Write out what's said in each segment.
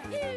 Tonight.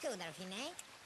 Cool, don't you know?